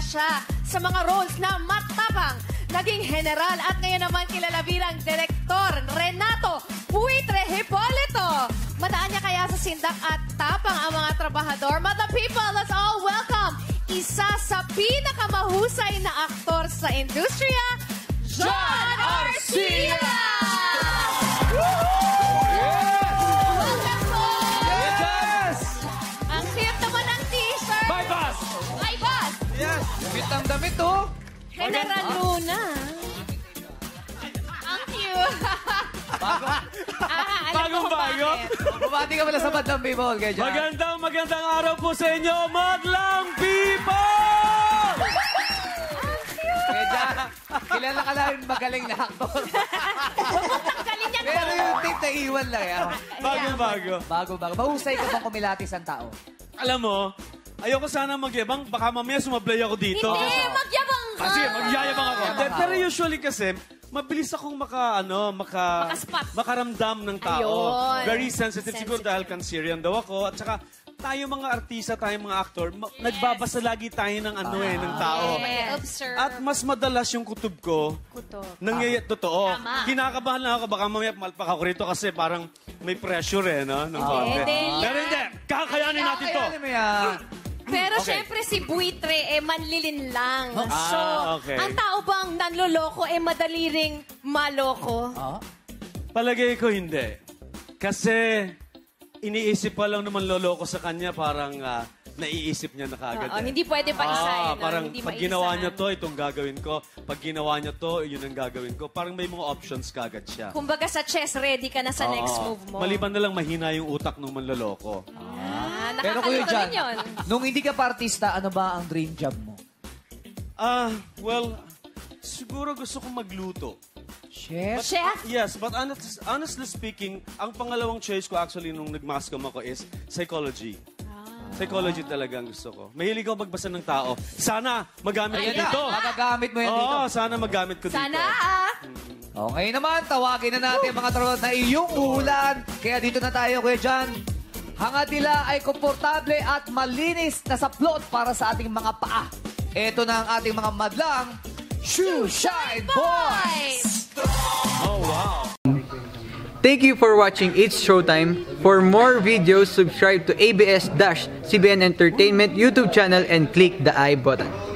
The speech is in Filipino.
kilala siya sa mga roles na matapang. Naging general at ngayon naman kilala bilang direktor, Renato Buitre Hipolito. Mataan niya kaya sa sindak at tapang ang mga trabahador. Madlang People, let's all welcome isa sa pinakamahusay na aktor sa industriya, John Arcilla! Ang damit, oh! General Luna! Ang cute! Bagong-bago! Bumati ka pala sa Madlang People, kaya dyan. Magandang araw po sa inyo, Madlang People! Ang cute! Kaya dyan, kilala ka lang magaling na actor. Pero yung tape na iwan lang, ah. Bagong-bago. Bagong-bago. Mahusay ka bang kumilatis ang tao? Alam mo, ayoko sana magyabang, baka mamaya sumablay ako dito. Hindi, magyabang ka! Kasi magyayabang ako. Pero usually kasi, mabilis akong makaramdam ng tao. Ayun. Very sensitive siguro dahil kanserian daw ako. At saka, tayo mga artista, tayo mga aktor, nagbabasa lagi tayo ng ng tao. Yes. At mas madalas yung kutob ko. Totoo. Tama. Kinakabahan lang ako, baka mamaya malpak ako rito kasi parang may pressure eh, no? Pero hindi, kakayanin natin to. Pero syempre si Buitre, manlilin lang. So, ang tao bang nanloloko, madali ring maloko? Palagay ko hindi. Kasi, iniisip pa lang naman loloko sa kanya, parang naiisip niya na kagad. Hindi pwede pa isa eh. Parang pag ginawa niya to, itong gagawin ko. Pag ginawa niya to, yun ang gagawin ko. Parang may mga options kagad siya. Kumbaga sa chess, ready ka na sa next move mo. Maliban na lang mahina yung utak nung manloloko. Pero kuya John, nung hindi ka partista, ano ba ang dream job mo? Well, siguro gusto kong magluto. Chef? Yes, but honestly speaking, ang pangalawang choice ko actually nung nagmascom ako is psychology. Psychology talaga ang gusto ko. Mahilig ako magbasa ng tao. Sana magamit ko dito. Magagamit mo yan dito. Oo, sana magamit ko dito. Sana Okay naman, tawagin na natin mga trollot na iyong ulan. Kaya dito na tayo, Kuya John. Hangad nila ay komportable at malinis na saplot para sa ating mga paa. Ito na ang ating mga madlang Shoe Shine Boys! Oh, wow! Thank you for watching It's Showtime. For more videos, subscribe to ABS-CBN Entertainment YouTube channel and click the I button.